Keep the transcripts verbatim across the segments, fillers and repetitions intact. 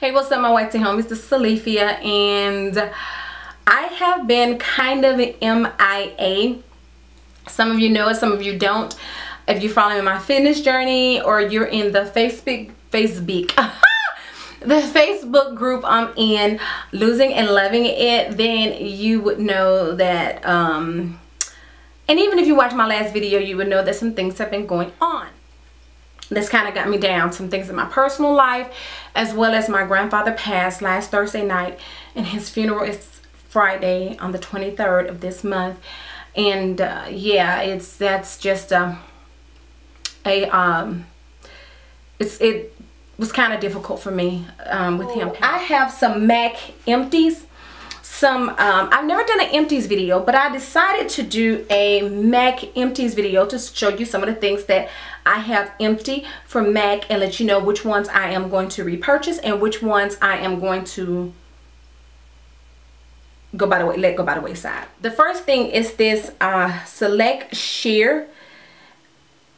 Hey, what's up, my white tea homies? This is Salifia, and I have been kind of an M I A. Some of you know it, some of you don't. If you're following my fitness journey or you're in the Facebook, Facebook, the Facebook group I'm in, Losing and Loving It, then you would know that, um, and even if you watched my last video, you would know that some things have been going on. This kind of got me down. Some things in my personal life, as well as my grandfather passed last Thursday night, and his funeral is Friday on the twenty-third of this month. And uh, yeah, it's that's just uh, a um, it's it was kind of difficult for me um, with him. I have some MAC empties. Some um, I've never done an empties video, but I decided to do a MAC empties video to show you some of the things that I have empty from MAC and let you know which ones I am going to repurchase and which ones I am going to go by the way let go by the wayside. The first thing is this uh, Select Sheer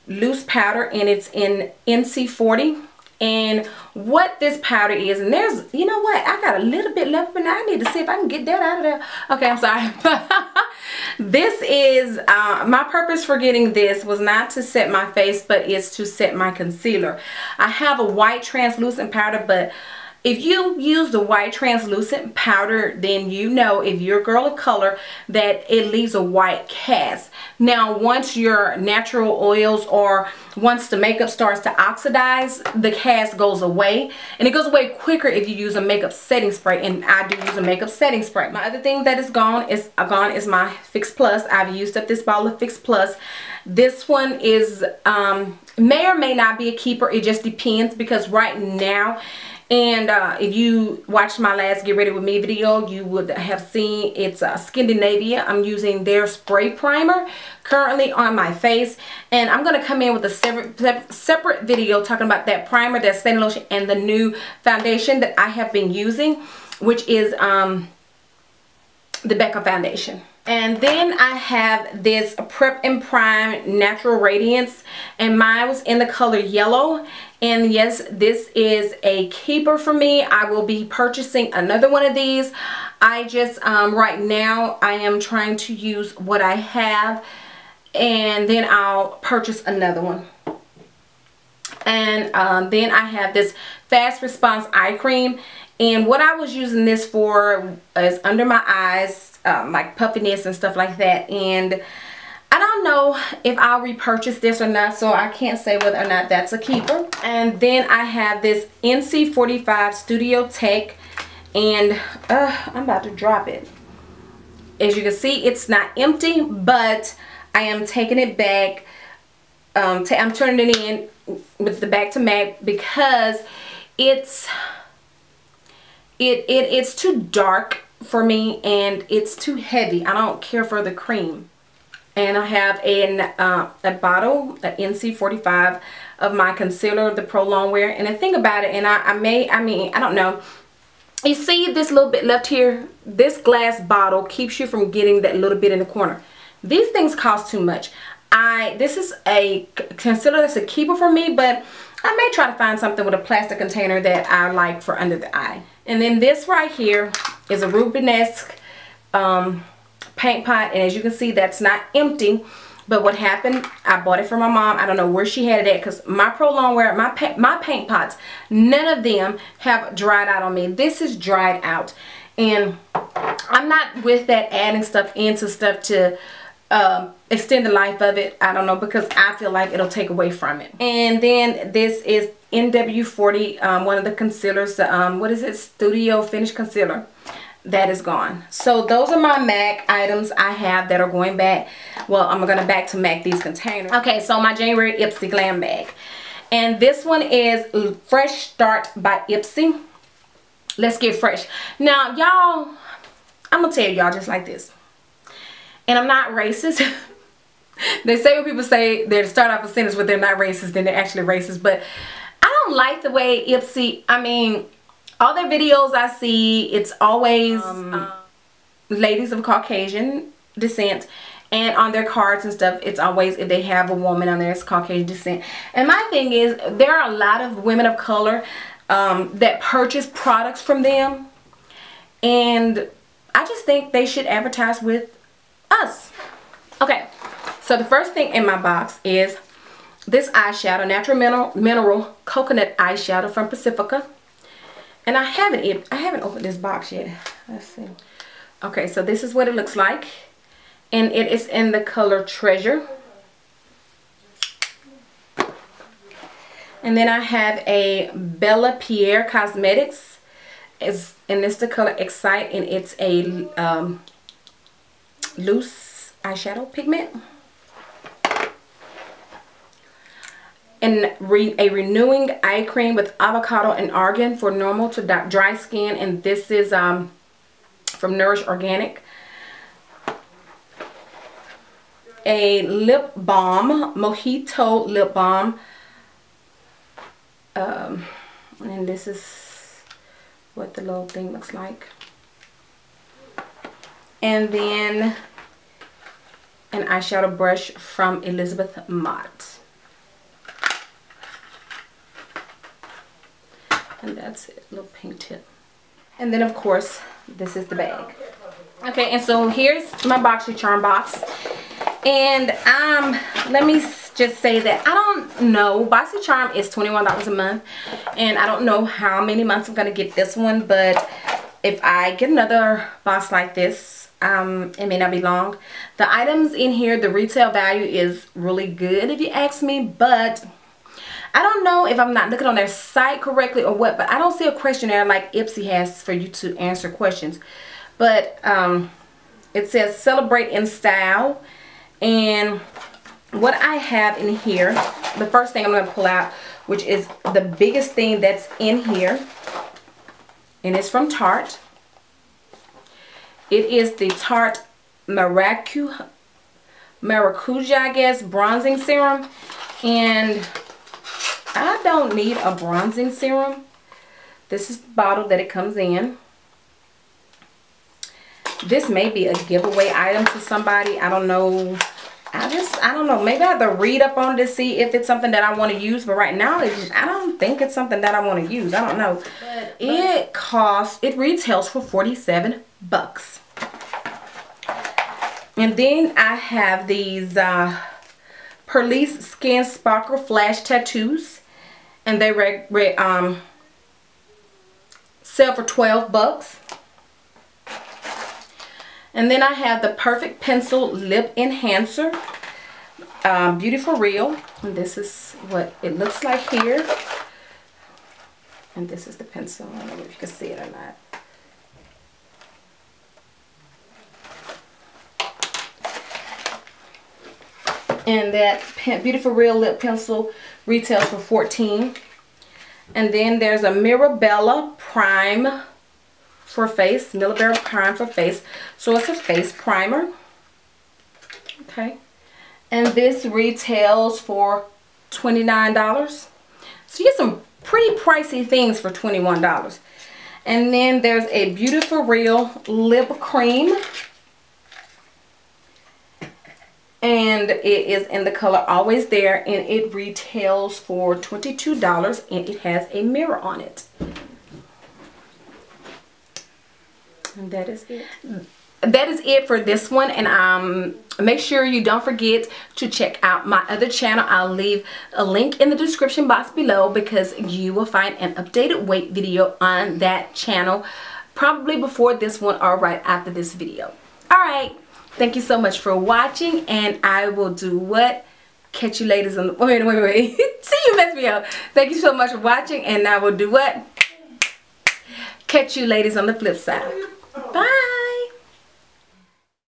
Loose Powder, and it's in N C forty. And what this powder is, and there's, you know what, I got a little bit left, but I need to see if I can get that out of there. Okay, I'm sorry. This is, uh, my purpose for getting this was not to set my face, but it's to set my concealer. I have a white translucent powder, but if you use the white translucent powder, then you know, if you're a girl of color, that it leaves a white cast. Now, once your natural oils or once the makeup starts to oxidize, the cast goes away. And it goes away quicker if you use a makeup setting spray. And I do use a makeup setting spray. My other thing that is gone is uh, gone is my Fix Plus. I've used up this bottle of Fix Plus. This one is um, may or may not be a keeper. It just depends, because right now, and uh, if you watched my last Get Ready With Me video, you would have seen it's uh, Skindinavia. I'm using their spray primer currently on my face. And I'm going to come in with a separate, separate video talking about that primer, that setting lotion, and the new foundation that I have been using, which is um, the Becca foundation. And then I have this Prep and Prime Natural Radiance, and mine was in the color yellow. And yes, this is a keeper for me. I will be purchasing another one of these. I just, um, right now, I am trying to use what I have, and then I'll purchase another one. And um, then I have this Fast Response Eye Cream. And what I was using this for is under my eyes, um, like puffiness and stuff like that. And I don't know if I'll repurchase this or not, so I can't say whether or not that's a keeper. And then I have this N C forty-five Studio Tech, and uh, I'm about to drop it. As you can see, it's not empty, but I am taking it back. Um, t I'm turning it in with the Back to MAC because it's it it it's too dark for me and it's too heavy. I don't care for the cream. And I have an, uh, a bottle, an N C forty-five of my concealer, the Pro Longwear. And the thing about it, and I, I may, I mean, I don't know. You see this little bit left here? This glass bottle keeps you from getting that little bit in the corner. These things cost too much. I This is a concealer that's a keeper for me, but I may try to find something with a plastic container that I like for under the eye. And then this right here is a Rubenesque um, paint pot, and as you can see, that's not empty. But what happened, I bought it for my mom. I don't know where she had it at, because my Pro Longwear, my paint, my paint pots, none of them have dried out on me. This is dried out, and I'm not with that adding stuff into stuff to um, extend the life of it. I don't know, because I feel like it'll take away from it. And then this is N W forty, um, one of the concealers. Um, what is it? Studio Finish Concealer. That is gone. So those are my MAC items I have that are going back. Well, I'm going to back to MAC these containers. Okay, so my January Ipsy Glam Bag. And this one is Fresh Start by Ipsy. Let's get fresh. Now, y'all, I'm going to tell y'all just like this. And I'm not racist. They say what people say, they start off a sentence with they're not racist, then they're actually racist. But I don't like the way Ipsy, I mean... all the videos I see, it's always um, um, ladies of Caucasian descent, and on their cards and stuff, it's always, if they have a woman on there, it's Caucasian descent. And my thing is, there are a lot of women of color um, that purchase products from them. And I just think they should advertise with us. Okay, so the first thing in my box is this eyeshadow, Natural Mineral, Mineral Coconut Eyeshadow from Pacifica. And I haven't, I haven't opened this box yet. Let's see. Okay, so this is what it looks like. And it is in the color Treasure. And then I have a Bella Pierre Cosmetics. It's, and it's the color Excite. And it's a um, loose eyeshadow pigment. And re, a Renewing Eye Cream with Avocado and Argan for normal to dry skin. And this is um, from Nourish Organic. A lip balm, Mojito lip balm, um, and this is what the little thing looks like. And then an eyeshadow brush from Elizabeth Mott, and that's it, little pink tip. And then of course this is the bag. Okay, and so here's my BoxyCharm box. And um, let me just say that I don't know. BoxyCharm is twenty-one dollars a month. And I don't know how many months I'm going to get this one. But if I get another box like this, um, it may not be long. The items in here, the retail value is really good if you ask me. But I don't know if I'm not looking on their site correctly or what. But I don't see a questionnaire like Ipsy has for you to answer questions. But um, it says celebrate in style. And what I have in here, the first thing I'm going to pull out, which is the biggest thing that's in here, and it's from Tarte. It is the Tarte Maracuja, Maracuja, I guess, bronzing serum. And I don't need a bronzing serum. This is the bottle that it comes in. This may be a giveaway item to somebody. I don't know. I just, I don't know. Maybe I have to read up on it to see if it's something that I want to use. But right now, it's just, I don't think it's something that I want to use. I don't know. But, but it costs, it retails for forty-seven bucks. And then I have these uh, Perlice Skin Sparkle Flash Tattoos. And they re, re, um, sell for twelve bucks. And then I have the Perfect Pencil Lip Enhancer, um, Beauty for Real. And this is what it looks like here. And this is the pencil. I don't know if you can see it or not. And that Beauty for Real lip pencil retails for fourteen dollars. And then there's a Mirabella Prime for face, Mirabella Prime for face. So it's a face primer. Okay. And this retails for twenty-nine dollars. So you get some pretty pricey things for twenty-one dollars. And then there's a Beauty for Real lip cream. And it is in the color Always There. And it retails for twenty-two dollars. And it has a mirror on it. And that is it. That is it for this one. And um, make sure you don't forget to check out my other channel. I'll leave a link in the description box below, because you will find an updated weight video on that channel, probably before this one or right after this video. Alright, thank you so much for watching, and I will do what? Catch you ladies on the... Wait, wait, wait. See, you messed me up. Thank you so much for watching, and I will do what? Catch you ladies on the flip side.